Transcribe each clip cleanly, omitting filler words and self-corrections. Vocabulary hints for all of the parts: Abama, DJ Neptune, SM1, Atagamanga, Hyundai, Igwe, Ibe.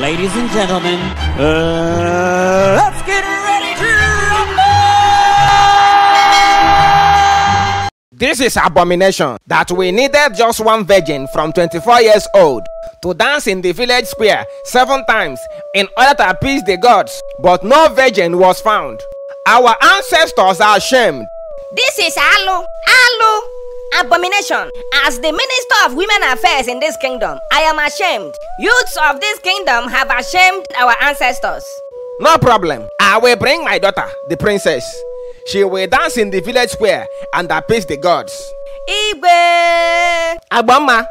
Ladies and gentlemen, let's get ready to rumble! This is abomination that we needed just one virgin from 24 years old to dance in the village square 7 times in order to appease the gods, but no virgin was found. Our ancestors are ashamed. This is Alu. Abomination. As the Minister of Women Affairs in this kingdom, I am ashamed. Youths of this kingdom have ashamed our ancestors. No problem. I will bring my daughter, the princess. She will dance in the village square and appease the gods. Ibe! Abama!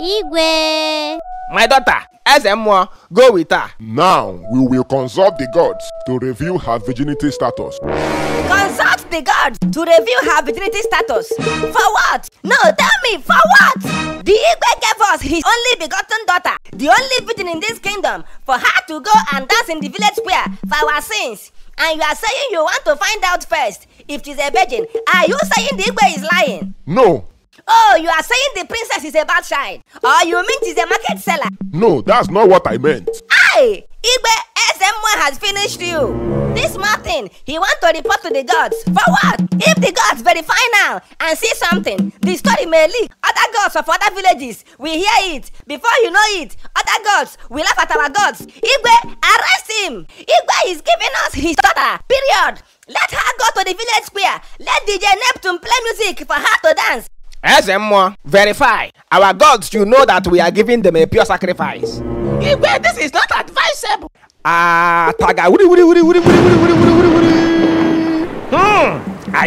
Igwe! My daughter, SM1, go with her. Now, we will consult the gods to review her virginity status. Consult the gods to review her virginity status? For what? No, tell me, for what? The Igwe gave us his only begotten daughter, the only virgin in this kingdom, for her to go and dance in the village square for our sins. And you are saying you want to find out first if she's a virgin. Are you saying the Igwe is lying? No. Oh, you are saying the princess is a bad child? Or you mean she's a market seller? No, that's not what I meant. Aye! Igwe, SM1 has finished you. This Martin, he wants to report to the gods. For what? If the gods verify now and see something, the story may leak. Other gods of other villages will hear it. Before you know it, other gods will laugh at our gods. Igwe, arrest him! Igwe is giving us his daughter. Period. Let her go to the village square. Let DJ Neptune play music for her to dance. SM1, verify. Our gods, you know that we are giving them a pure sacrifice. Igwe, this is not advisable. I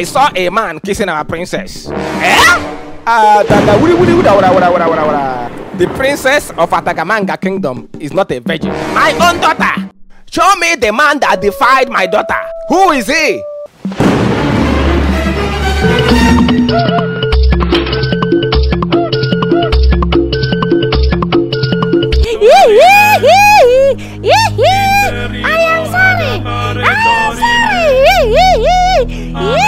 saw a man kissing our princess. Eh? The princess of Atagamanga kingdom is not a virgin. My own daughter. Show me the man that defied my daughter. Who is he? I am sorry.